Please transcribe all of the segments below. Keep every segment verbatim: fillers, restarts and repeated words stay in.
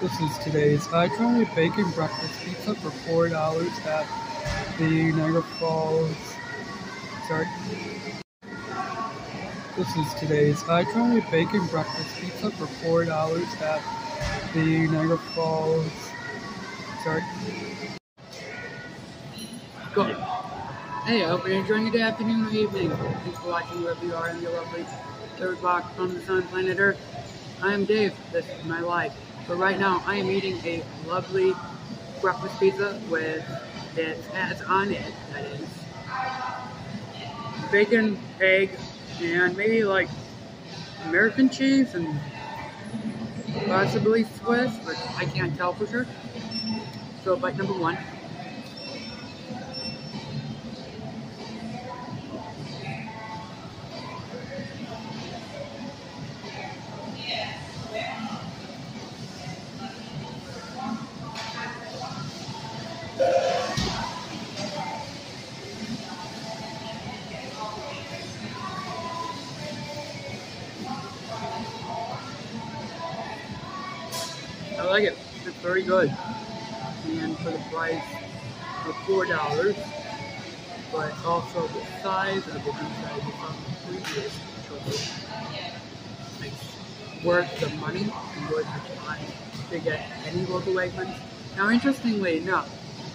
This is today's high-calorie bacon breakfast pizza for four dollars at the Niagara Falls. Sorry. This is today's high-calorie bacon breakfast pizza for four dollars at the Niagara Falls. Sorry. Good. Hey, I hope you're enjoying your day, afternoon, or evening. Thanks for watching wherever you are in your lovely third block from the sun, planet Earth. I am Dave. This is my life. But right now, I am eating a lovely breakfast pizza with its hats on it. That is bacon, egg, and maybe like American cheese and possibly Swiss, but I can't tell for sure. So bite number one. I like it. It's very good. And for the price of four dollars, but also the size of the inside from the previous choice. It's worth the money and worth the time to get any local Wegmans. Now, interestingly enough,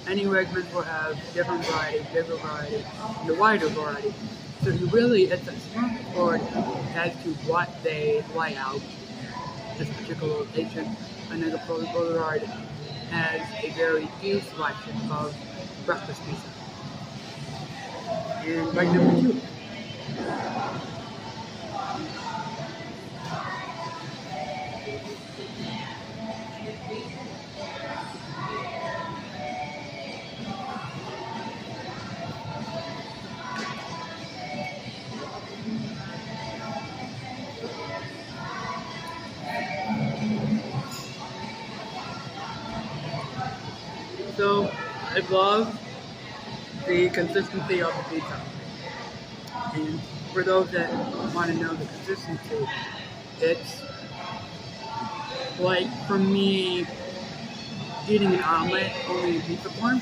any Wegmans will have different variety, bigger variety, and a wider variety. So you really, it's a strong board as to what they lay out. This particular location, another Niagara Boulevard, has a very huge selection of breakfast pizza. And bite number two. So, I love the consistency of the pizza. And for those that want to know the consistency, it's like, for me, eating an omelet only in pizza form.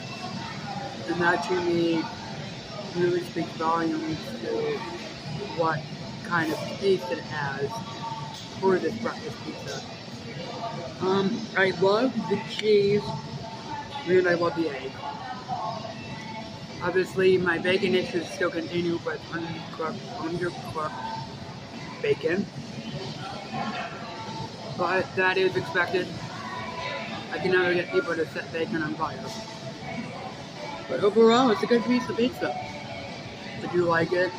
And that to me really speaks volumes to what kind of taste it has for this breakfast pizza. Um, I love the cheese. And I love the egg. Obviously, my bacon issues still continue with undercooked, undercooked bacon. But that is expected. I can never get people to set bacon on fire. But overall, it's a good piece of pizza. I do like it.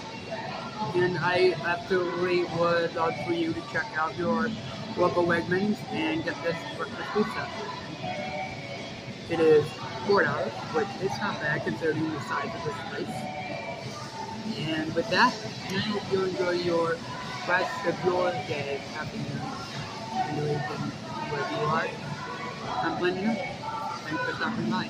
And I absolutely would love for you to check out your local Wegmans and get this breakfast pizza. It is four dollars, but it's not bad considering the size of this place. And with that, I hope you enjoy your rest of your day, afternoon, and your evening, wherever you are. I'm Blender, thanks for stopping by.